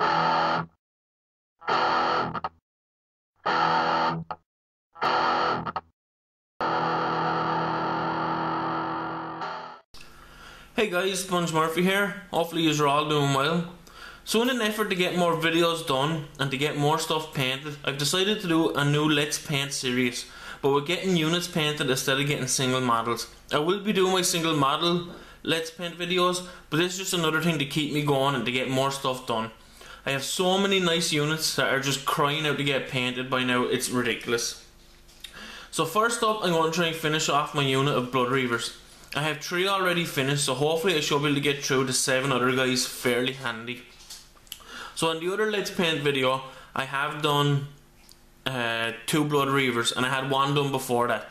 Hey guys, Sponge Murphy here. Hopefully you're all doing well. So in an effort to get more videos done and to get more stuff painted, I've decided to do a new Let's Paint series, but we're getting units painted instead of getting single models. I will be doing my single model Let's Paint videos, but it's just another thing to keep me going and to get more stuff done. I have so many nice units that are just crying out to get painted by now, it's ridiculous. So first up, I'm going to try and finish off my unit of Blood Reavers. I have 3 already finished, so hopefully I should be able to get through the 7 other guys fairly handy. So in the other Let's Paint video, I have done 2 Blood Reavers, and I had one done before that.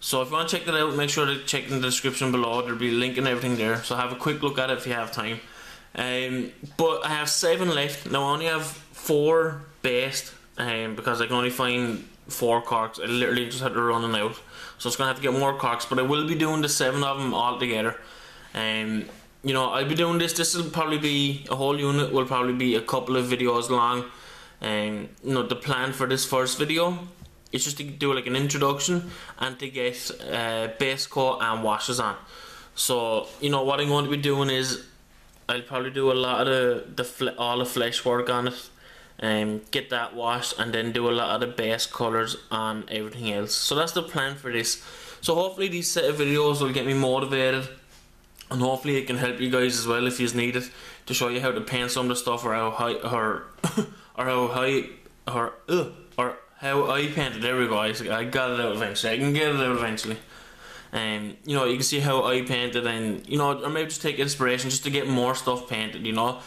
So if you want to check that out, make sure to check in the description below. There'll be a link and everything there, so have a quick look at it if you have time. But I have 7 left. Now I only have 4 based, because I can only find 4 corks. I literally just had to run them out. So it's going to have to get more corks, but I will be doing the 7 of them all together. You know, I'll be doing this will probably be, a whole unit will probably be a couple of videos long. You know, the plan for this first video is just to do like an introduction and to get base coat and washes on. So, you know, what I'm going to be doing is I'll probably do a lot of all the flesh work on it, get that washed, and then do a lot of the base colours on everything else. So that's the plan for this. So hopefully these set of videos will get me motivated, and hopefully it can help you guys as well if you need it, to show you how to paint some of the stuff, or how high, or how I painted. There we go, I got it out eventually, I can get it out eventually. You know, you can see how I painted, and you know, or maybe just take inspiration just to get more stuff painted, you know.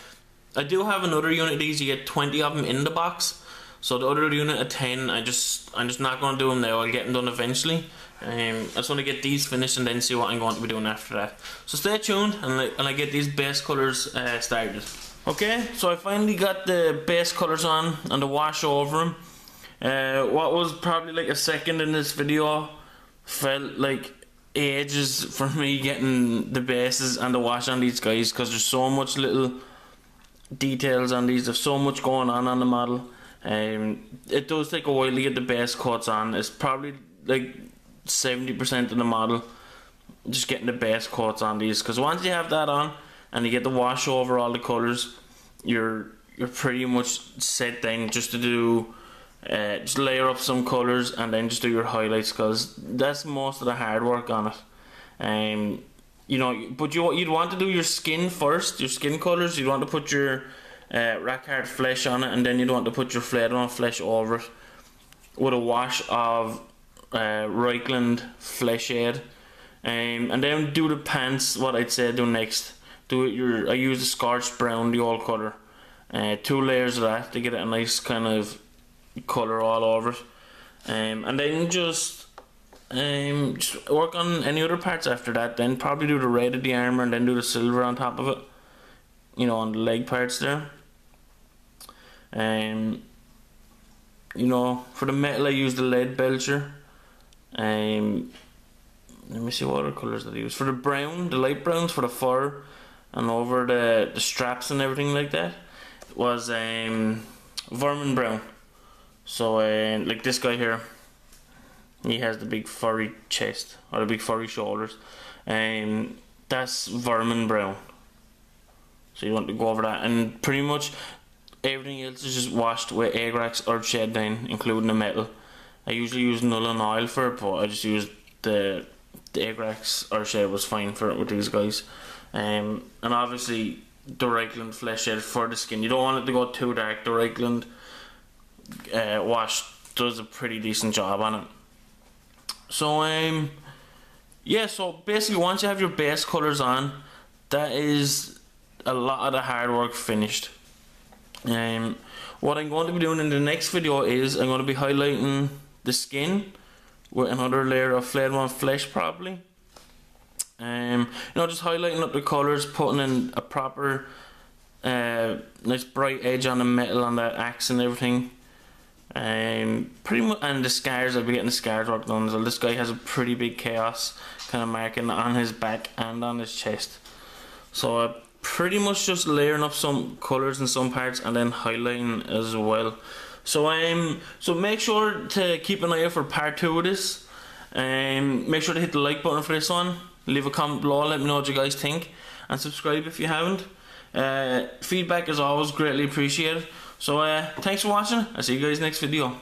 I do have another unit of these, you get 20 of them in the box. So the other unit of 10, I'm just not going to do them now, I'll get them done eventually. I just want to get these finished and then see what I'm going to be doing after that. So stay tuned and I get these base colours started. Okay, so I finally got the base colours on and the wash over them. What was probably like a second in this video felt like ages for me getting the bases and the wash on these guys, because there's so much little details on these, there's so much going on the model. It does take a while to get the base coats on. It's probably like 70% of the model just getting the base coats on these, because once you have that on and you get the wash over all the colors, you're pretty much set then just to do just layer up some colors and then just do your highlights, because that's most of the hard work on it. You know, but you'd want to do your skin first, your skin colors. You'd want to put your Rackhard Flesh on it, and then you'd want to put your Fled One Flesh over it with a wash of Reikland Fleshade, and then do the pants. What I'd say do next, I use the Scorched Brown, the old color, 2 layers of that to get it a nice kind of color all over it, and then just work on any other parts after that. Then probably do the red of the armor and then do the silver on top of it, you know, on the leg parts there. You know, for the metal I use the lead belcher. Let me see what other colours that I use for the brown, the light browns for the fur, and over the straps and everything like that was Vermin Brown. So like this guy here, he has the big furry chest or the big furry shoulders, that's Vermin Brown. So you want to go over that, and pretty much everything else is just washed with Agrax Earthshade down, including the metal. I usually use Nuln Oil for it, but I just used the Agrax Earthshade was fine for it with these guys. And obviously the Reikland Fleshade for the skin. You don't want it to go too dark. The Reikland wash does a pretty decent job on it. So yeah, so basically once you have your base colors on, that is a lot of the hard work finished. What I'm going to be doing in the next video is I'm going to be highlighting the skin with another layer of Fled One Flesh probably. You know, just highlighting up the colors, putting in a proper nice bright edge on the metal, on that axe and everything. Pretty much, and the scars, I'll be getting the scars work done. So this guy has a pretty big chaos kind of marking on his back and on his chest. So pretty much just layering up some colors in some parts and then highlighting as well. So so make sure to keep an eye out for part 2 of this. Make sure to hit the like button for this one. Leave a comment below, let me know what you guys think, and subscribe if you haven't. Feedback is always greatly appreciated. So thanks for watching. I'll see you guys next video.